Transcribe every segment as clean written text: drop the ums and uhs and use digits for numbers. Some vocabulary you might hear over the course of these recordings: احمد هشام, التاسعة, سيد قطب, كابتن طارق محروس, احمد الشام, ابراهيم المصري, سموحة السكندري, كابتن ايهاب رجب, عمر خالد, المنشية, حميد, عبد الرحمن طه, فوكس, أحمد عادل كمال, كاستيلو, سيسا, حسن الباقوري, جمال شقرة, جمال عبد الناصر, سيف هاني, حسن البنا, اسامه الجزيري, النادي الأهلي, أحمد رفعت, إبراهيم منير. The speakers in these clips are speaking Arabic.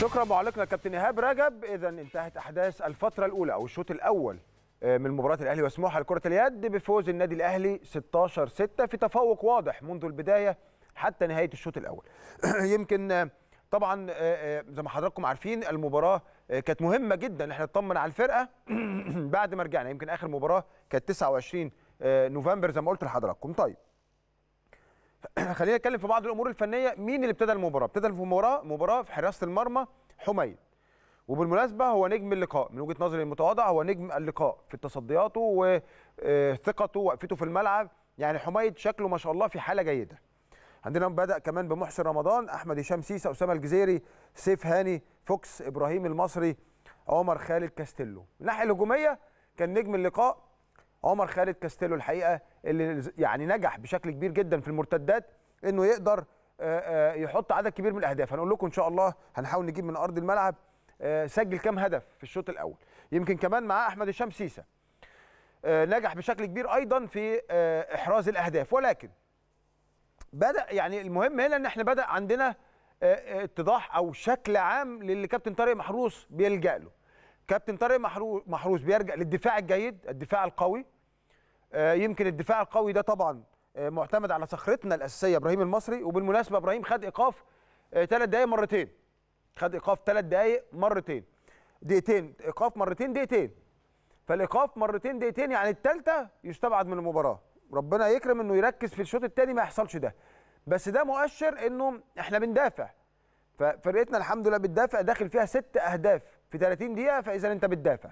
شكرا معلقنا كابتن ايهاب رجب. اذا انتهت احداث الفتره الاولى او الشوط الاول من مباراه الاهلي وسموحه لكره اليد بفوز النادي الاهلي 16-6 في تفوق واضح منذ البدايه حتى نهايه الشوط الاول. يمكن طبعا زي ما حضراتكم عارفين المباراه كانت مهمه جدا، احنا اطمن على الفرقه بعد ما رجعنا. يمكن اخر مباراه كانت 29 نوفمبر زي ما قلت لحضراتكم. طيب خلينا نتكلم في بعض الامور الفنيه. مين اللي ابتدى المباراه؟ ابتدى المباراه في حراسه المرمى حميد، وبالمناسبه هو نجم اللقاء من وجهه نظري المتواضعه، هو نجم اللقاء في تصدياته وثقته ووقفته في الملعب. يعني حميد شكله ما شاء الله في حاله جيده. عندنا بدا كمان بمحسن رمضان، احمد هشام، سيسا، اسامه الجزيري، سيف هاني، فوكس، ابراهيم المصري، عمر خالد، كاستيلو. الناحيه الهجوميه كان نجم اللقاء عمر خالد كاستيلو الحقيقه، اللي يعني نجح بشكل كبير جدا في المرتدات انه يقدر يحط عدد كبير من الاهداف. هنقول لكم ان شاء الله هنحاول نجيب من ارض الملعب سجل كام هدف في الشوط الاول. يمكن كمان مع احمد الشام سيسا نجح بشكل كبير ايضا في احراز الاهداف، ولكن بدا يعني المهم هنا ان احنا بدا عندنا اتضاح او شكل عام للي كابتن طارق محروس بيلجأ له. كابتن طارق محروس بيرجع للدفاع الجيد، الدفاع القوي. يمكن الدفاع القوي ده طبعا معتمد على صخرتنا الاساسيه ابراهيم المصري. وبالمناسبه ابراهيم خد ايقاف 3 دقائق مرتين، خد ايقاف 3 دقائق مرتين، دقيقتين ايقاف، مرتين دقيقتين. فالايقاف مرتين دقيقتين يعني الثالثه يستبعد من المباراه. ربنا يكرم انه يركز في الشوط الثاني ما يحصلش ده، بس ده مؤشر انه احنا بندافع. ففرقتنا الحمد لله بتدافع، داخل فيها 6 اهداف في 30 دقيقة، فإذا أنت بتدافع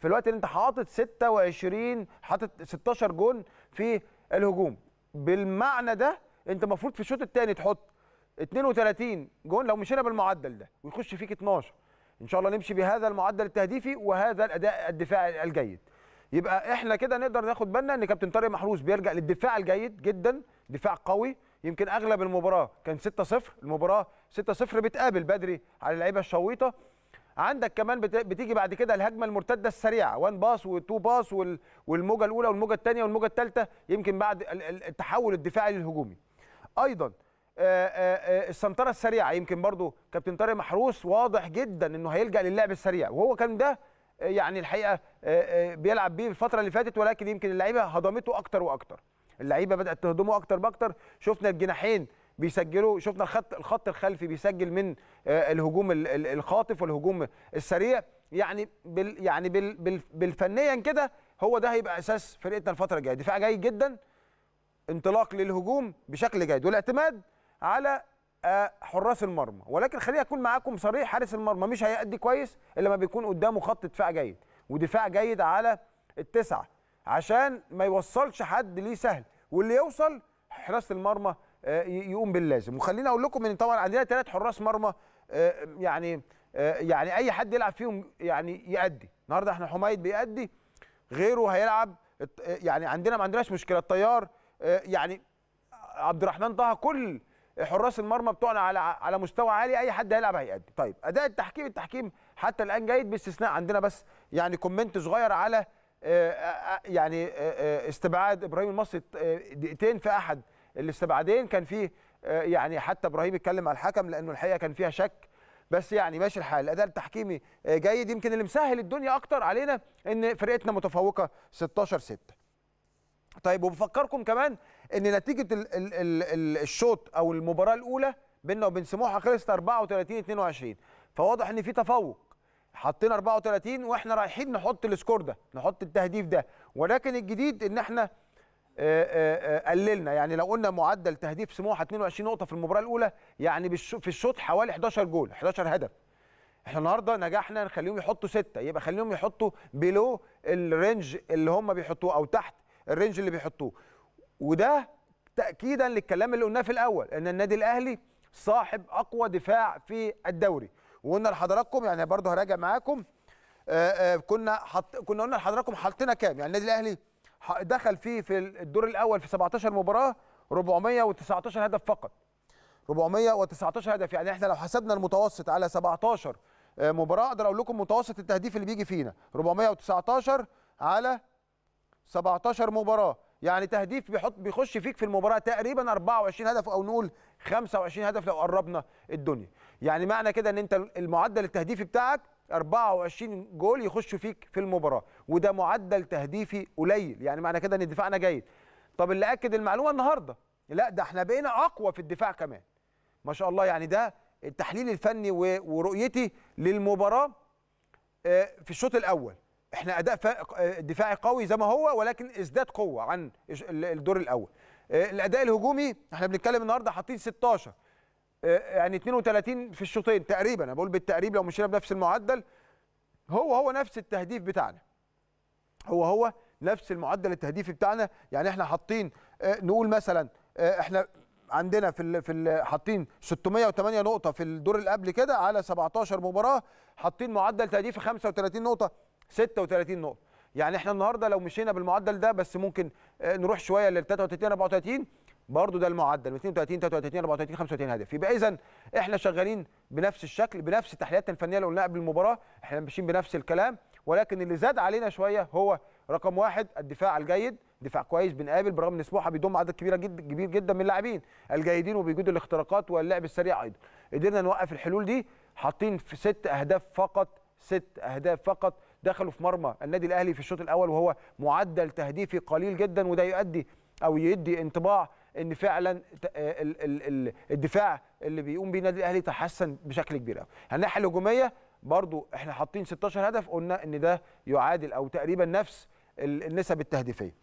في الوقت اللي أنت حاطط 26 حاطط 16 جون في الهجوم. بالمعنى ده أنت المفروض في الشوط الثاني تحط 32 جون لو مشينا بالمعدل ده ويخش فيك 12. إن شاء الله نمشي بهذا المعدل التهديفي وهذا الأداء الدفاعي الجيد. يبقى إحنا كده نقدر ناخد بالنا إن كابتن طارق محروس بيرجع للدفاع الجيد جدا، دفاع قوي. يمكن أغلب المباراة كان 6-0، المباراة 6-0 بتقابل بدري على اللعيبة الشويطة. عندك كمان بتيجي بعد كده الهجمه المرتده السريعه، 1 باس و2 باس والموجه الاولى والموجه الثانيه والموجه الثالثه. يمكن بعد التحول الدفاعي للهجومي ايضا السنطره السريعه. يمكن برضو كابتن طارق محروس واضح جدا انه هيلجا للعب السريع، وهو كان ده يعني الحقيقه بيلعب بيه الفتره اللي فاتت، ولكن يمكن اللعيبه هضمته اكتر واكتر، اللعيبه بدات تهضمه اكتر باكتر. شفنا الجناحين بيسجلوا، شفنا الخط الخلفي بيسجل من الهجوم الخاطف والهجوم السريع. يعني بالفنيا كده هو ده هيبقى اساس فرقتنا الفتره الجايه، دفاع جيد جدا، انطلاق للهجوم بشكل جيد، والاعتماد على حراس المرمى. ولكن خليني اكون معاكم صريح، حارس المرمى مش هيأدي كويس الا لما بيكون قدامه خط دفاع جيد ودفاع جيد على ال9 عشان ما يوصلش حد ليه سهل، واللي يوصل حراس المرمى يقوم باللازم. وخليني اقول لكم ان طبعا عندنا 3 حراس مرمى يعني اي حد يلعب فيهم يعني يأدي. النهارده احنا حميد بيأدي، غيره هيلعب، يعني عندنا ما عندناش مشكله. الطيار يعني عبد الرحمن طه، كل حراس المرمى بتوعنا على مستوى عالي، اي حد هيلعب هيأدي. طيب اداء التحكيم حتى الان جيد باستثناء عندنا بس يعني كومنت صغير على يعني استبعاد ابراهيم المصري دقيقتين في احد الاستبعادين. كان فيه يعني حتى ابراهيم اتكلم على الحكم لانه الحقيقه كان فيها شك، بس يعني ماشي الحال، الاداء التحكيمي جيد. يمكن اللي مسهل الدنيا اكتر علينا ان فرقتنا متفوقه 16-6. طيب وبفكركم كمان ان نتيجه الشوط او المباراه الاولى بيننا وبين سموحه خلصت 34-22، فواضح ان في تفوق. حطينا 34 واحنا رايحين نحط السكور ده، نحط التهديف ده، ولكن الجديد ان احنا قللنا. يعني لو قلنا معدل تهديف سموحه 22 نقطه في المباراه الاولى، يعني في الشوط حوالي 11 جول، 11 هدف. احنا النهارده نجحنا نخليهم يحطوا 6، يبقى خليهم يحطوا بلو الرينج اللي هم بيحطوه او تحت الرينج اللي بيحطوه. وده تاكيدا للكلام اللي قلناه في الاول ان النادي الاهلي صاحب اقوى دفاع في الدوري. وقلنا لحضراتكم يعني برضه هراجع معاكم كنا قلنا لحضراتكم حاطينا كام. يعني النادي الاهلي دخل فيه في الدور الاول في 17 مباراه 419 هدف فقط، 419 هدف. يعني احنا لو حسبنا المتوسط على 17 مباراه اقدر اقول لكم متوسط التهديف اللي بيجي فينا 419 على 17 مباراه، يعني تهديف بيخش فيك في المباراه تقريبا 24 هدف او نقول 25 هدف لو قربنا الدنيا. يعني معنى كده ان انت المعدل التهديفي بتاعك 24 جول يخشوا فيك في المباراه، وده معدل تهديفي قليل، يعني معنى كده ان دفاعنا جيد. طب اللي اكد المعلومه النهارده، لا ده احنا بقينا اقوى في الدفاع كمان. ما شاء الله، يعني ده التحليل الفني ورؤيتي للمباراه في الشوط الاول. احنا اداء دفاعي قوي زي ما هو، ولكن ازداد قوه عن الدور الاول. الاداء الهجومي احنا بنتكلم النهارده حاطين 16، يعني 32 في الشوطين تقريبا. انا بقول بالتقريب لو مشينا بنفس المعدل، هو نفس التهديف بتاعنا، هو نفس المعدل التهديفي بتاعنا. يعني احنا حاطين نقول مثلا احنا عندنا في حاطين 608 نقطه في الدور اللي قبل كده على 17 مباراه، حاطين معدل تهديفي 35 نقطه 36 نقطه. يعني احنا النهارده لو مشينا بالمعدل ده، بس ممكن نروح شويه لل 33 34 برضه، ده المعدل 32 33 34 35 هدف. يبقى اذا احنا شغالين بنفس الشكل، بنفس التحليلات الفنيه اللي قلناها قبل المباراه، احنا ماشيين بنفس الكلام، ولكن اللي زاد علينا شويه هو رقم واحد الدفاع الجيد. دفاع كويس بنقابل، برغم ان سموحه بيضم عدد كبير جدا من اللاعبين الجيدين وبيجودوا الاختراقات واللعب السريع ايضا. قدرنا نوقف الحلول دي، حاطين في 6 اهداف فقط، 6 اهداف فقط دخلوا في مرمى النادي الاهلي في الشوط الاول، وهو معدل تهديفي قليل جدا. وده يؤدي او يدي انطباع ان فعلا الدفاع اللي بيقوم بيه النادي الاهلي تحسن بشكل كبير قوي. الناحيه الهجوميه برضو احنا حاطين 16 هدف، قلنا ان ده يعادل او تقريبا نفس النسب التهديفيه.